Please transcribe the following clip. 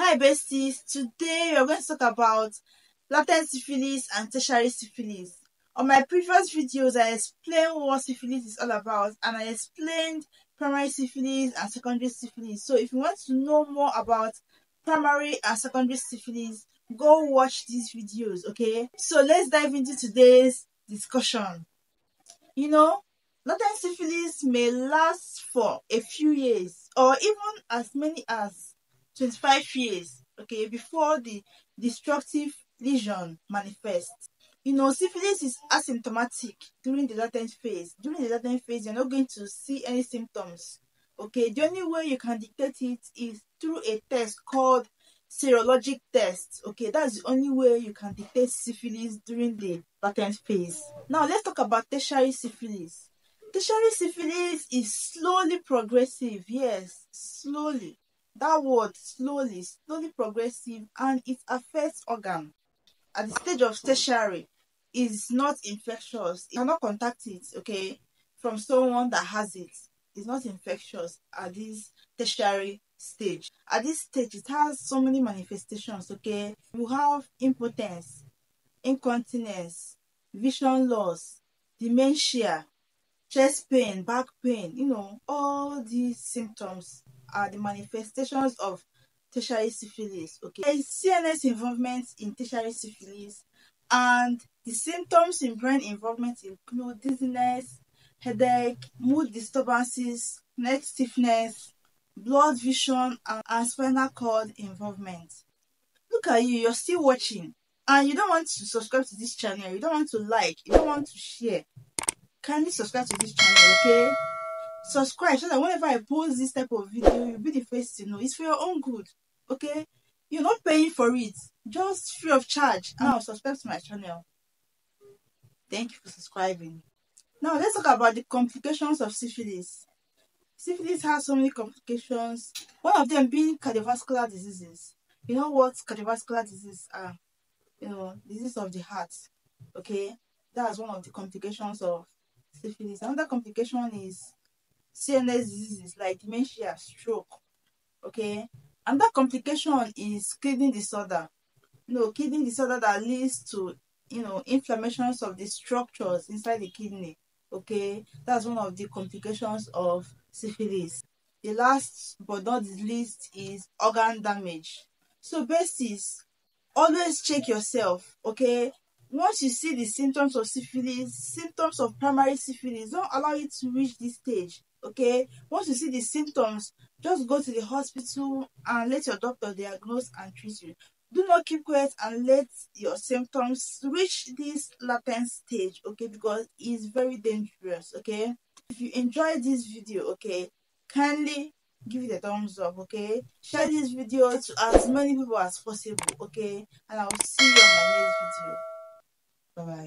Hi besties, today we're going to talk about latent syphilis and tertiary syphilis. On my previous videos, I explained what syphilis is all about and I explained primary syphilis and secondary syphilis. So if you want to know more about primary and secondary syphilis, go watch these videos, okay? So let's dive into today's discussion. You know, latent syphilis may last for a few years or even as many as 25 years, okay, before the destructive lesion manifests. You know, syphilis is asymptomatic during the latent phase. During the latent phase, you're not going to see any symptoms, okay? The only way you can detect it is through a test called serologic test, okay? That's the only way you can detect syphilis during the latent phase. Now, let's talk about tertiary syphilis. Tertiary syphilis is slowly progressive, yes, slowly. That word, slowly, slowly progressive, and it affects organ. At the stage of tertiary, it's not infectious. You cannot contact it, okay, from someone that has it. It's not infectious at this tertiary stage. At this stage, it has so many manifestations, okay. You have impotence, incontinence, vision loss, dementia, chest pain, back pain, you know, all these symptoms are the manifestations of tertiary syphilis, okay? There is CNS involvement in tertiary syphilis, and the symptoms in brain involvement include dizziness, headache, mood disturbances, neck stiffness, blood vision, and spinal cord involvement. Look at you, you're still watching, and you don't want to subscribe to this channel, you don't want to like, you don't want to share. Kindly subscribe to this channel, okay? Subscribe so that whenever I post this type of video, you'll be the first to know. It's for your own good, okay? You're not paying for it, just free of charge. Now subscribe to my channel. Thank you for subscribing. Now let's talk about the complications of syphilis. Syphilis has so many complications, one of them being cardiovascular diseases. You know what cardiovascular diseases are? You know, disease of the heart, okay? That's one of the complications of syphilis. Another complication is CNS diseases like dementia, stroke, okay? Another complication is kidney disorder. You know, kidney disorder that leads to, you know, inflammations of the structures inside the kidney, okay? That's one of the complications of syphilis. The last but not the least is organ damage. So besties, always check yourself, okay? Once you see the symptoms of syphilis, symptoms of primary syphilis, don't allow it to reach this stage, okay? Once you see the symptoms, just go to the hospital and let your doctor diagnose and treat you. Do not keep quiet and let your symptoms reach this latent stage, okay? Because it's very dangerous, okay? If you enjoyed this video, okay, kindly give it a thumbs up, okay? Share this video to as many people as possible, okay? And I'll see you on my next video. Bye-bye.